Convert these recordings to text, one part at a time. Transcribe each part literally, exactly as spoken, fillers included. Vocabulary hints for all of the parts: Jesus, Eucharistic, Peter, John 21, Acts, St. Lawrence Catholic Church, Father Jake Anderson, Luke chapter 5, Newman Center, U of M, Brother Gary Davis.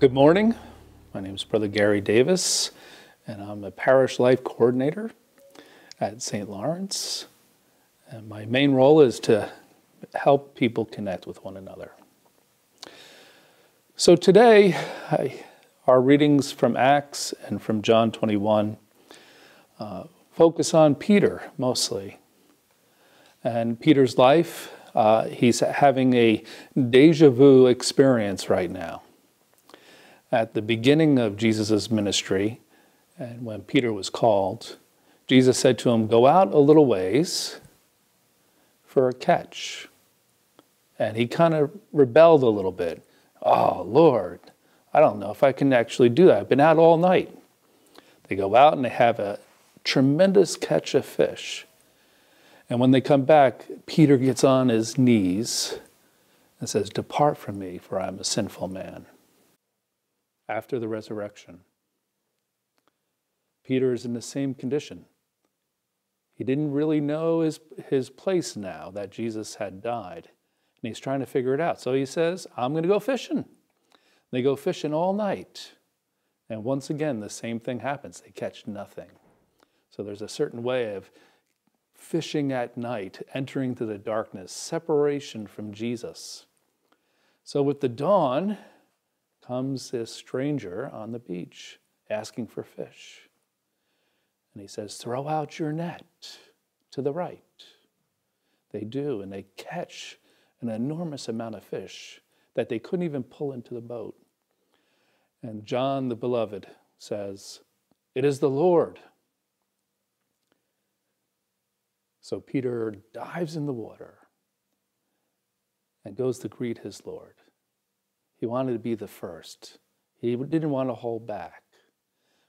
Good morning. My name is Brother Gary Davis, and I'm a parish life coordinator at Saint Lawrence. And my main role is to help people connect with one another. So today, I, our readings from Acts and from John twenty-one uh, focus on Peter mostly. And Peter's life, uh, he's having a deja vu experience right now. At the beginning of Jesus' ministry, and when Peter was called, Jesus said to him, "Go out a little ways for a catch." And he kind of rebelled a little bit. "Oh, Lord, I don't know if I can actually do that. I've been out all night." They go out and they have a tremendous catch of fish. And when they come back, Peter gets on his knees and says, "Depart from me, for I am a sinful man." After the resurrection, Peter is in the same condition. He didn't really know his, his place now that Jesus had died, and he's trying to figure it out. So he says, "I'm going to go fishing." They go fishing all night, and once again, the same thing happens. They catch nothing. So there's a certain way of fishing at night, entering into the darkness, separation from Jesus. So with the dawn comes this stranger on the beach asking for fish. And he says, "Throw out your net to the right." They do, and they catch an enormous amount of fish that they couldn't even pull into the boat. And John the Beloved says, "It is the Lord." So Peter dives in the water and goes to greet his Lord. He wanted to be the first. He didn't want to hold back.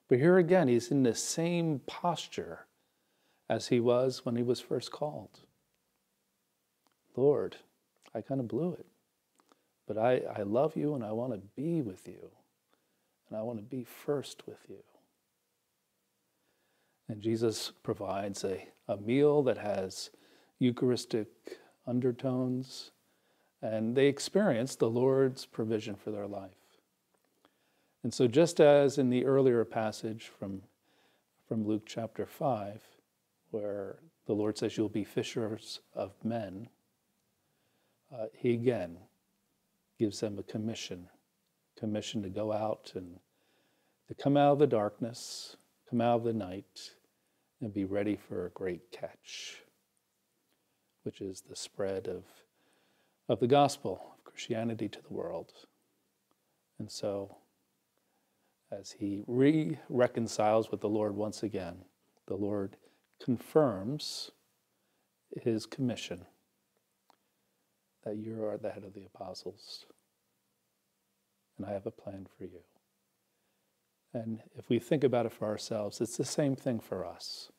But here again, he's in the same posture as he was when he was first called. "Lord, I kind of blew it, but I, I love you and I want to be with you. And I want to be first with you." And Jesus provides a, a meal that has Eucharistic undertones, and they experience the Lord's provision for their life. And so just as in the earlier passage from, from Luke chapter five, where the Lord says, "You'll be fishers of men," uh, he again gives them a commission, commission to go out and to come out of the darkness, come out of the night, and be ready for a great catch, which is the spread of of the gospel of Christianity to the world. And so, as he re-reconciles with the Lord once again, the Lord confirms his commission, that you are the head of the apostles, and I have a plan for you. And if we think about it for ourselves, it's the same thing for us,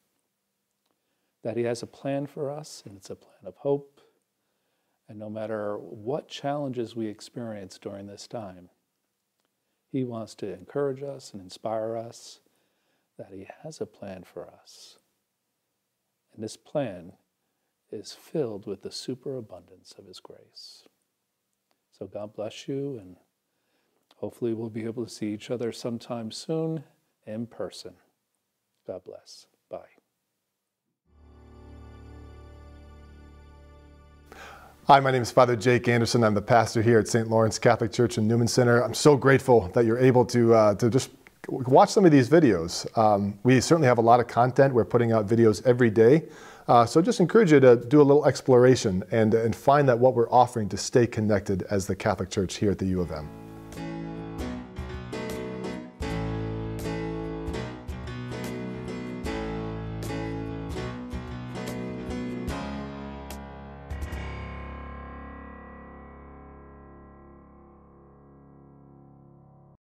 that he has a plan for us, and it's a plan of hope. And no matter what challenges we experience during this time, he wants to encourage us and inspire us that he has a plan for us. And this plan is filled with the superabundance of his grace. So God bless you, and hopefully we'll be able to see each other sometime soon in person. God bless. Bye. Hi, my name is Father Jake Anderson. I'm the pastor here at Saint Lawrence Catholic Church in Newman Center. I'm so grateful that you're able to, uh, to just watch some of these videos. Um, we certainly have a lot of content. We're putting out videos every day. Uh, so just encourage you to do a little exploration and, and find that what we're offering to stay connected as the Catholic Church here at the U of M.